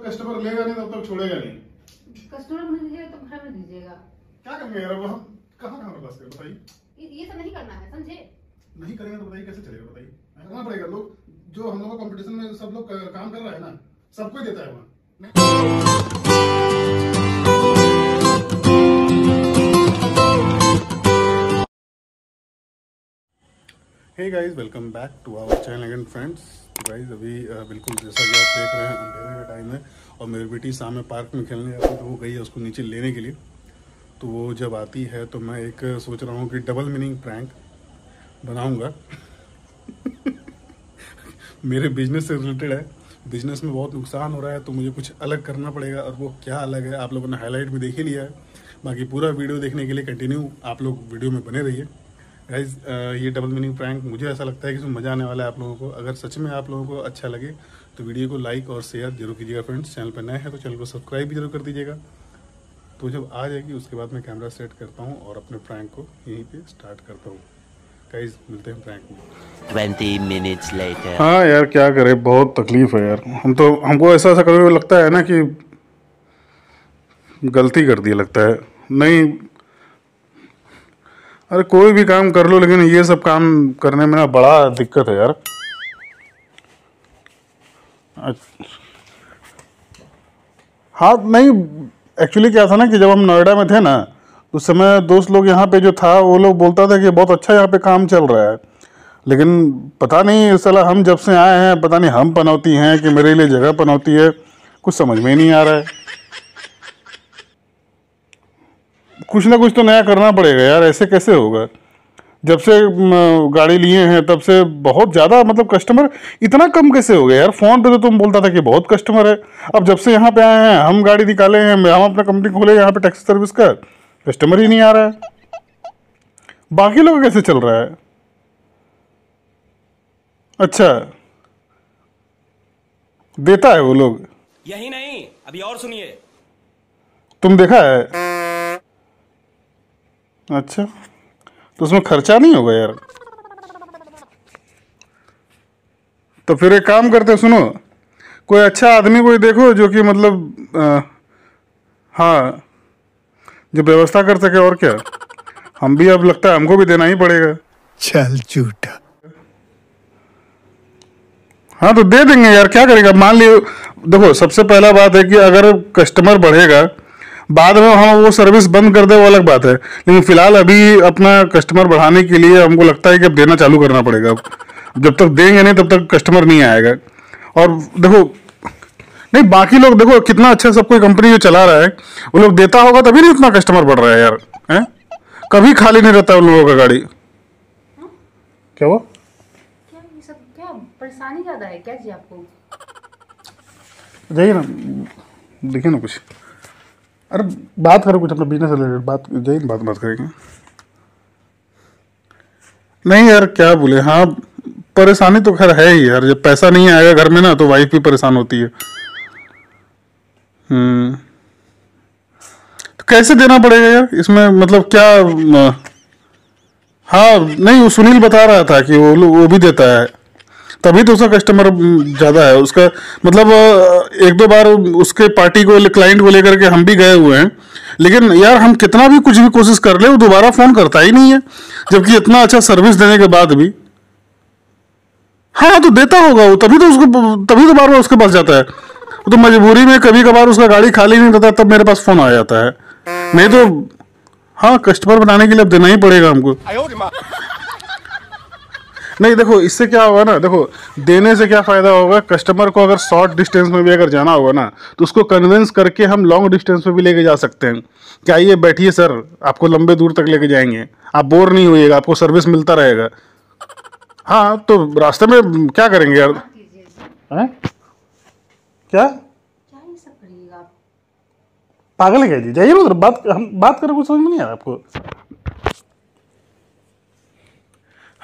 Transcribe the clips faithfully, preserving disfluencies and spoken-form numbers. Customer लेगा नहीं तब तक छोड़ेगा नहीं। कस्टमर बने दीजिएगा तो घर में दीजिएगा। क्या करेंगे यार अब हम, कहाँ कहाँ बस कर बताइए। ये सब नहीं करना है समझे। नहीं करेंगे तो बताइए कैसे चलेगा, बताइए करना पड़ेगा। लोग जो हम लोग कंपटीशन में सब लोग काम कर रहा है ना, सब कोई देता है वहाँ। Hey guys welcome back to our channel again friends. Guys अभी बिल्कुल जैसा कि आप देख रहे हैं अंधेरे का टाइम है और मेरी बेटी शाम में पार्क में खेलने जाती है, तो वो गई है उसको नीचे लेने के लिए। तो वो जब आती है तो मैं एक सोच रहा हूँ कि डबल मीनिंग प्रैंक बनाऊँगा मेरे बिजनेस से रिलेटेड है। बिजनेस में बहुत नुकसान हो रहा है तो मुझे कुछ अलग करना पड़ेगा, और वो क्या अलग है आप लोगों ने हाईलाइट में देख ही लिया है। बाकी पूरा वीडियो देखने के लिए कंटिन्यू आप लोग वीडियो में बने रहिए। गाइज ये डबल मीनिंग प्रैंक मुझे ऐसा लगता है कि इसमें मज़ा आने वाला है आप लोगों को। अगर सच में आप लोगों को अच्छा लगे तो वीडियो को लाइक और शेयर जरूर कीजिएगा फ्रेंड्स। चैनल पर नए हैं तो चैनल को सब्सक्राइब भी जरूर कर दीजिएगा। तो जब आ जाएगी उसके बाद मैं कैमरा सेट करता हूँ और अपने प्रैंक को यहीं पे स्टार्ट करता हूँ। गाइज मिलते हैं प्रैंक में। Twenty minutes later. हाँ यार क्या करें, बहुत तकलीफ है यार। हम तो हमको ऐसा ऐसा कभी लगता है ना कि गलती कर दी, लगता है नहीं। अरे कोई भी काम कर लो लेकिन ये सब काम करने में ना बड़ा दिक्कत है यार। हाँ नहीं एक्चुअली क्या था ना कि जब हम नोएडा में थे ना उस समय दोस्त लोग यहाँ पे जो था वो लोग बोलता था कि बहुत अच्छा यहाँ पे काम चल रहा है, लेकिन पता नहीं साला हम जब से आए हैं पता नहीं हम पनौती हैं कि मेरे लिए जगह पनौती है, कुछ समझ में ही नहीं आ रहा है। कुछ ना कुछ तो नया करना पड़ेगा यार, ऐसे कैसे होगा। जब से गाड़ी लिए हैं तब से बहुत ज़्यादा मतलब कस्टमर इतना कम कैसे हो गया यार। फ़ोन पे तो तुम बोलता था कि बहुत कस्टमर है, अब जब से यहाँ पे आए हैं हम गाड़ी निकाले हैं, हम अपना कंपनी खोले यहाँ पे टैक्सी सर्विस का, कस्टमर ही नहीं आ रहा है। बाकी लोग कैसे चल रहा है। अच्छा देता है वो लोग। यही नहीं अभी और सुनिए, तुम देखा है। अच्छा तो उसमें खर्चा नहीं होगा यार। तो फिर एक काम करते सुनो, कोई अच्छा आदमी कोई देखो जो कि मतलब आ, हाँ जो व्यवस्था कर सके। और क्या हम भी अब लगता है हमको भी देना ही पड़ेगा। चल झूठा। हाँ तो दे देंगे यार, क्या करेगा। मान लियो देखो सबसे पहला बात है कि अगर कस्टमर बढ़ेगा बाद में हम वो सर्विस बंद कर दे वो अलग बात है, लेकिन फिलहाल अभी अपना कस्टमर बढ़ाने के लिए हमको लगता है कि अब देना चालू करना पड़ेगा। अब जब तक देंगे नहीं तब तक कस्टमर नहीं आएगा। और देखो नहीं बाकी लोग देखो कितना अच्छा सब कोई कंपनी जो चला रहा है, वो लोग देता होगा तभी नहीं उतना कस्टमर बढ़ रहा है यार। हैं कभी खाली नहीं रहता उन लोगों का गाड़ी। हुँ? क्या वो क्या ये सब क्या परेशानी ज़्यादा है क्या जी आपको। जाइए ना देखिए ना कुछ, अरे बात करो कुछ अपना बिजनेस रिलेटेड बात। जय बात बात करेंगे। नहीं यार क्या बोले। हाँ परेशानी तो खैर है ही यार, जब पैसा नहीं आएगा घर में ना तो वाइफ भी परेशान होती है। हम्म तो कैसे देना पड़ेगा यार इसमें मतलब क्या। हाँ नहीं वो सुनील बता रहा था कि वो वो भी देता है तभी तो उसका कस्टमर ज़्यादा है। उसका मतलब एक दो बार उसके पार्टी को क्लाइंट को लेकर के हम भी गए हुए हैं, लेकिन यार हम कितना भी कुछ भी कोशिश कर ले वो दोबारा फ़ोन करता ही नहीं है, जबकि इतना अच्छा सर्विस देने के बाद भी। हाँ तो देता होगा वो तभी तो उसको, तभी तो बार बार उसके पास जाता है। वो तो मजबूरी में कभी कभार उसका गाड़ी खाली नहीं रहता तब मेरे पास फ़ोन आ जाता है, नहीं तो हाँ कस्टमर बनाने के लिए अब देना ही पड़ेगा हमको। नहीं देखो इससे क्या होगा ना, देखो देने से क्या फ़ायदा होगा। कस्टमर को अगर शॉर्ट डिस्टेंस में भी अगर जाना होगा ना तो उसको कन्विंस करके हम लॉन्ग डिस्टेंस में भी लेके जा सकते हैं कि आइए बैठिए सर आपको लंबे दूर तक लेके जाएंगे, आप बोर नहीं होइएगा, आपको सर्विस मिलता रहेगा। हाँ तो रास्ते में क्या करेंगे यार। हैं क्या पागल है जी, जाइए ना बात हम बात करें, कुछ समझ में नहीं आ रहा आपको।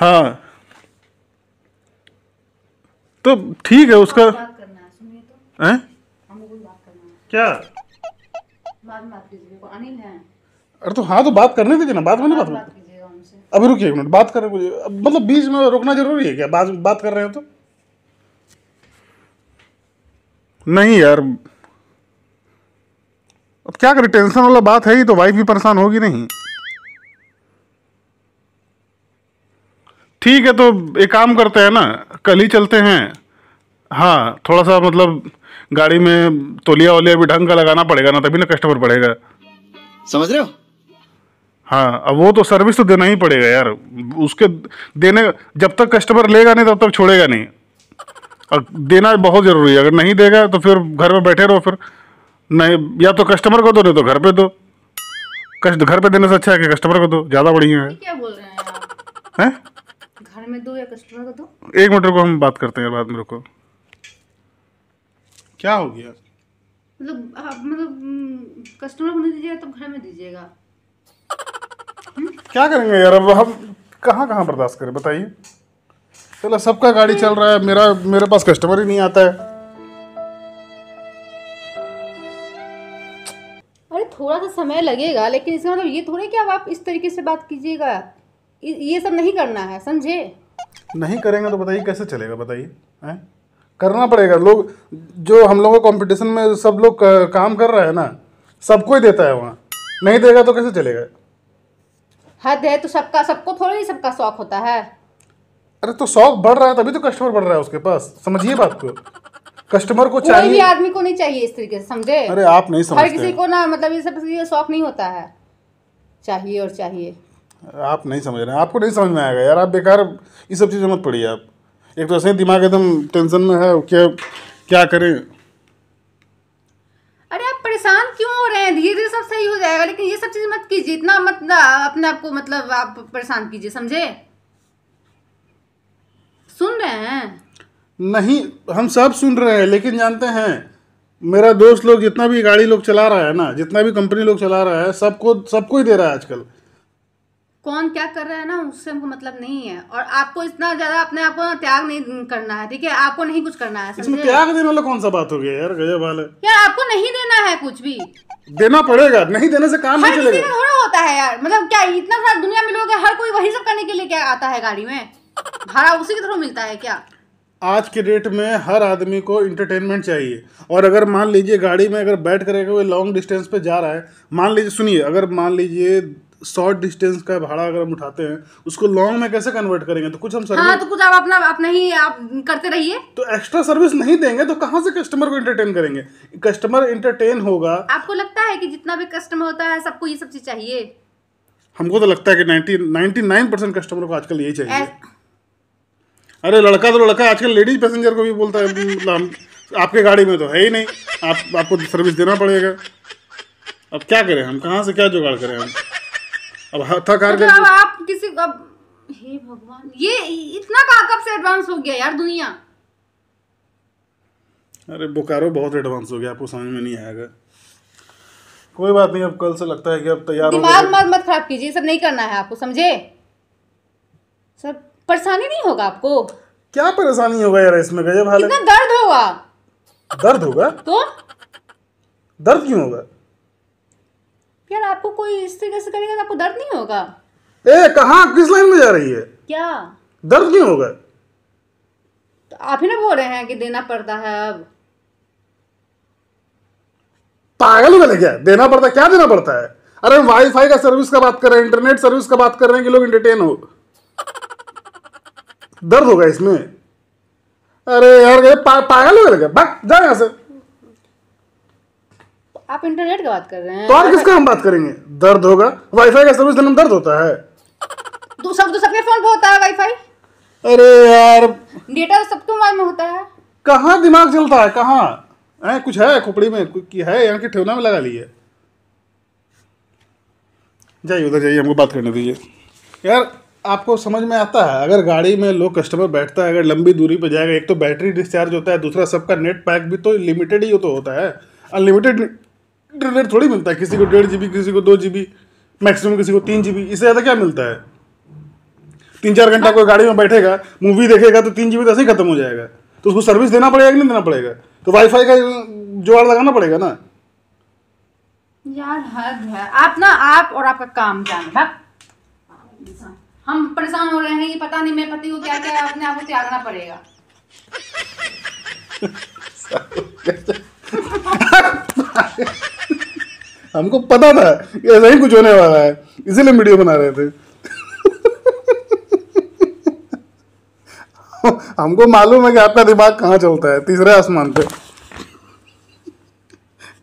हाँ तो ठीक है उसका बात करना है, सुनिए तो। हैं क्या बाद में बात कीजिएगा, अनिल हैं। अरे तो हाँ तो बात करने दीजिए ना, बाद में नहीं बात कीजिएगा उनसे। अभी रुकिए एक मिनट, बात कर मतलब बीच में रुकना जरूरी है क्या। बात बात कर रहे हो तो नहीं यार अब क्या करें, टेंशन वाला बात है ही, तो वाइफ भी परेशान होगी नहीं। ठीक है, तो एक काम करते हैं ना, कल ही चलते हैं। हाँ, थोड़ा सा मतलब गाड़ी में तौलिया वोलिया भी ढंग का लगाना पड़ेगा ना, तभी ना कस्टमर पड़ेगा, समझ रहे हो। हाँ, अब वो तो सर्विस तो देना ही पड़ेगा यार, उसके देने जब तक कस्टमर लेगा नहीं तब तक छोड़ेगा नहीं, और देना बहुत ज़रूरी है। अगर नहीं देगा तो फिर घर में बैठे रहो, फिर नहीं या तो कस्टमर को दो नहीं तो घर पे दो। कस्ट घर पे देने से अच्छा है कि कस्टमर को दो, ज़्यादा बढ़िया है। क्या बोल रहे हैं आप? हैं? घर में दो या कस्टमर को दो? एक मिनट रुको, हम बात करते हैं बाद में, रुको। क्या हो गया? मतलब आप मतलब कस्टमर को नहीं दीजिएगा तब घर में दीजिएगा? क्या करेंगे यार, अब हम कहाँ कहाँ बर्दाश्त करें बताइए। चलो, सबका गाड़ी चल रहा है, मेरा मेरे पास कस्टमर ही नहीं आता है। अरे थोड़ा सा समय लगेगा, लेकिन इसका मतलब ये थोड़े कि अब आप इस तरीके से बात कीजिएगा, ये सब नहीं करना है, समझे। नहीं करेंगे तो बताइए कैसे चलेगा, बताइए। करना पड़ेगा, लोग जो हम लोगों का कॉम्पिटिशन में सब लोग काम कर रहे हैं ना, सबको ही देता है, वहाँ नहीं देगा तो कैसे चलेगा। हद है, तो सबका सबको थोड़ी सबका शौक होता है। अरे तो शौक बढ़ रहा है तभी तो कस्टमर बढ़ रहा है उसके पास, समझिए बात को। कस्टमर को चाहिए, कोई भी आदमी को नहीं चाहिए इस तरीके से, समझे। अरे आप नहीं समझते, हर किसी को ना मतलब ये सब ये शौक नहीं होता है, चाहिए और चाहिए। आप नहीं समझ रहे हैं, आपको नहीं समझ में आएगा यार, आप बेकार ये सब चीज़ें मत पढ़िए। आप एक तो दिमाग एकदम टेंशन में है, क्या क्या करें। अरे आप परेशान क्यों हो रहे हैं, धीरे धीरे सब सही हो जाएगा, लेकिन ये सब चीज़ मत कीजिए, इतना मत अपने आप को मतलब आप परेशान कीजिए, समझे। सुन रहे हैं? नहीं, हम सब सुन रहे हैं, लेकिन जानते हैं मेरा दोस्त लोग जितना भी गाड़ी लोग चला रहा है ना, जितना भी कंपनी लोग चला रहा है, सबको सबको ही दे रहा है आजकल। कौन क्या कर रहा है ना, उससे हमको मतलब नहीं है, और आपको इतना ज़्यादा अपने आप को त्याग नहीं करना है, ठीक है। आपको नहीं कुछ करना है, इसमें त्याग देने वाला कौन सा बात हो गया यार, गजब वाला यार। आपको नहीं देना है, कुछ भी देना पड़ेगा, नहीं देने से काम नहीं चलेगा। थोड़ा होता है यार, मतलब क्या इतना सारा दुनिया में लोग, हर कोई वही सब करने के लिए क्या आता है गाड़ी में, भाड़ा उसी के थ्रू मिलता है क्या। आज के डेट में हर आदमी को इंटरटेनमेंट चाहिए, और अगर मान लीजिए गाड़ी में अगर बैठ करेगा वो लॉन्ग डिस्टेंस पे जा रहा है, मान लीजिए सुनिए, अगर मान लीजिए शॉर्ट डिस्टेंस का भाड़ा अगर हम उठाते हैं, उसको लॉन्ग में कैसे कन्वर्ट करेंगे, तो कुछ हम सर्विस। हाँ, तो कुछ आप अपना अपना ही आप करते रहिए, तो एक्स्ट्रा सर्विस नहीं देंगे तो कहाँ से कस्टमर को इंटरटेन करेंगे। कस्टमर इंटरटेन होगा। आपको लगता है कि जितना भी कस्टमर होता है सबको ये सब चीज चाहिए? हमको तो लगता है कि ninety ninety nine percent customer को आजकल यही चाहिए। अरे लड़का तो लड़का, आजकल लेडीज पैसेंजर को भी बोलता है आपके गाड़ी में तो है ही नहीं, आप आपको सर्विस देना पड़ेगा। अब क्या करें हम, कहाँ से क्या जुगाड़ करें हम। अब हथाकार तो अब आप किसी अब हे भगवान, ये इतना कब से एडवांस हो गया यार दुनिया। अरे बोकारो बहुत एडवांस हो गया, आपको समझ में नहीं आएगा। कोई बात नहीं, अब कल से लगता है कि अब तैयार हो। दिमाग मत मत खराब कीजिए, सब नहीं करना है आपको, समझे। सब परेशानी नहीं होगा आपको। क्या परेशानी होगा यार इसमें, गजब हाल है। कितना दर्द होगा। दर्द होगा तो दर्द क्यों होगा यार, आपको कोई इस तरीके से करेगा तो आपको दर्द नहीं होगा। ए कहाँ, किस लाइन में जा रही है, क्या दर्द नहीं होगा। तो आप ही ना बोल रहे हैं कि देना पड़ता है। अब पागल हो गए क्या, देना पड़ता है, क्या देना पड़ता है। अरे वाईफाई का सर्विस का बात कर रहे हैं, इंटरनेट सर्विस का बात कर रहे हैं कि लोग इंटरटेन हो। दर्द होगा इसमें। अरे यार पा, पागल हो गए, बक जाओ यहाँ से। आप इंटरनेट का बात कर रहे हैं तो आप किसका हम बात करेंगे। दर्द होगा, वाईफाई का सर्विस देने में दर्द होता है। तो सब तो सबके फोन पे होता है वाईफाई। अरे यार डेटा तो सबके मोबाइल में होता है। कहाँ दिमाग चलता है, कहाँ है, कुछ है खोपड़ी में कि है, यहाँ की ठेवना में लगा ली है। जाइए उधर जाइए, हमको बात करने दीजिए यार। आपको समझ में आता है, अगर गाड़ी में लोग कस्टमर बैठता है, अगर लंबी दूरी पर जाएगा, एक तो बैटरी डिस्चार्ज होता है, दूसरा सबका नेट पैक भी तो लिमिटेड ही तो होता है। अनलिमिटेड इंटरनेट थोड़ी मिलता है, किसी को डेढ़ जीबी, किसी को दो जीबी मैक्सिमम, किसी को तीन जीबी। इससे ज़्यादा क्या मिलता है। तीन चार घंटा कोई गाड़ी में बैठेगा, मूवी देखेगा तो तीन जीबी तो ऐसे ही खत्म हो जाएगा। तो उसको सर्विस देना पड़ेगा कि नहीं देना पड़ेगा, तो वाईफाई का जुगाड़ लगाना पड़ेगा ना यार। हद है, आप ना आप और आपका काम जाने। हम परेशान हो रहे हैं, ये पता नहीं मेरे पति को क्या क्या अपने आप को त्यागना पड़ेगा। हमको पता था कि ऐसा ही कुछ होने वाला है, इसीलिए वीडियो बना रहे थे। हमको मालूम है कि आपका दिमाग कहाँ चलता है, तीसरे आसमान पे।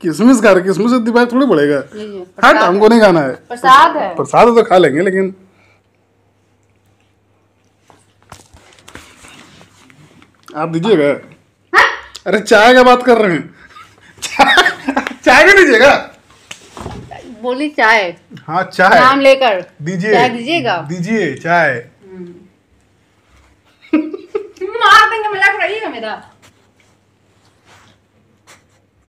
किसमिस खा रहे, किसमिस से दिमाग थोड़ी बढ़ेगा। हट, हमको नहीं खाना है। प्रसाद है, प्रसाद है तो खा लेंगे, लेकिन आप दीजिएगा। अरे चाय का बात कर रहे हैं, चाय भी दीजिएगा। बोली चाय, हाँ चाय नाम लेकर दीजिए, चाय दीजिएगा, दीजिए चाय। मार देंगे, मजाक उड़ाइएगा मेरा।